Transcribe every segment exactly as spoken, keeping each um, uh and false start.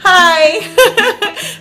Hi!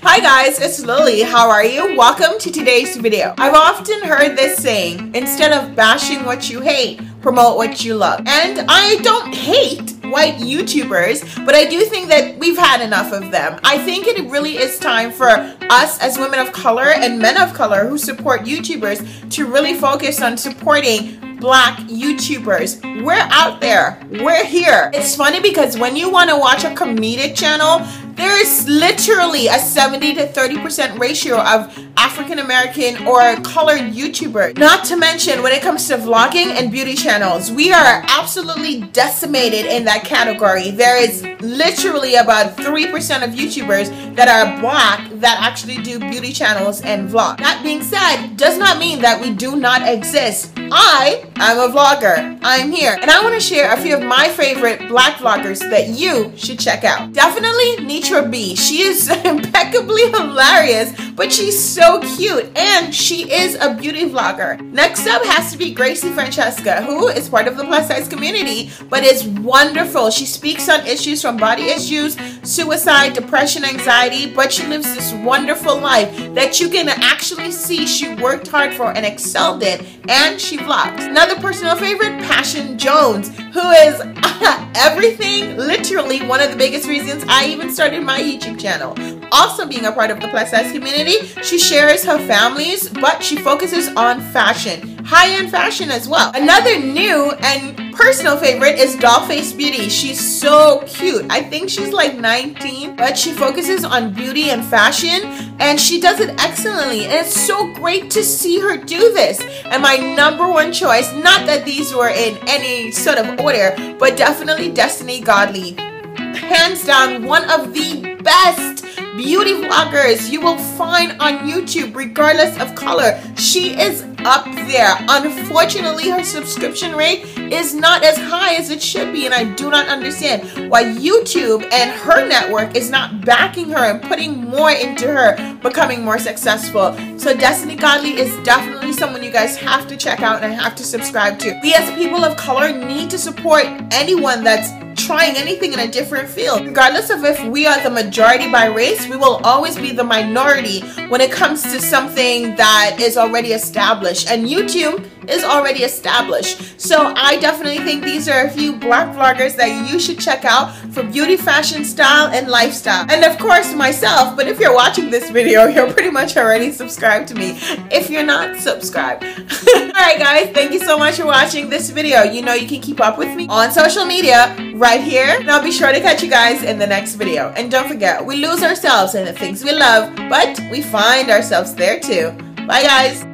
Hi guys, it's Lily. How are you? Welcome to today's video. I've often heard this saying, instead of bashing what you hate, promote what you love. And I don't hate white YouTubers, but I do think that we've had enough of them. I think it really is time for us as women of color and men of color who support YouTubers to really focus on supporting Black YouTubers. We're out there. We're here. It's funny because when you want to watch a comedic channel, there is literally a seventy to thirty percent ratio of African American or colored YouTubers. Not to mention when it comes to vlogging and beauty channels, we are absolutely decimated in that category. There is literally about three percent of YouTubers that are Black that actually do beauty channels and vlog. That being said, does not mean that we do not exist. I am a vlogger. I'm here. And I want to share a few of my favorite Black vloggers that you should check out. Definitely Nitra B. She is impeccably hilarious, but she's so cute and she is a beauty vlogger. Next up has to be Gracie Francesca, who is part of the plus size community, but is wonderful. She speaks on issues from body issues, suicide, depression, anxiety, but she lives this wonderful life that you can actually see she worked hard for and excelled in, and she vlogs. Another personal favorite, Passion Jones, who is everything, literally one of the biggest reasons I even started my YouTube channel. Also being a part of the plus size community, she shares her families, but she focuses on fashion, high-end fashion as well. Another new and personal favorite is Dollface Beauty. She's so cute. I think she's like nineteen, but she focuses on beauty and fashion, and she does it excellently, and it's so great to see her do this. And my number one choice, not that these were in any sort of order, but definitely Destiny Godley. Hands down, one of the best beauty vloggers you will find on YouTube, regardless of color. She is up there. Unfortunately, her subscription rate is not as high as it should be, and I do not understand why YouTube and her network is not backing her and putting more into her becoming more successful. So Destiny Godley is definitely someone you guys have to check out and have to subscribe to. We as people of color need to support anyone that's trying anything in a different field. Regardless of if we are the majority by race, we will always be the minority when it comes to something that is already established, and YouTube is already established. So I definitely think these are a few Black vloggers that you should check out for beauty, fashion, style, and lifestyle. And of course myself, but if you're watching this video, you're pretty much already subscribed to me. If you're not, subscribe. Alright guys, thank you so much for watching this video. You know you can keep up with me on social media right here, and I'll be sure to catch you guys in the next video. And don't forget, we lose ourselves in the things we love, but we find ourselves there too. Bye guys!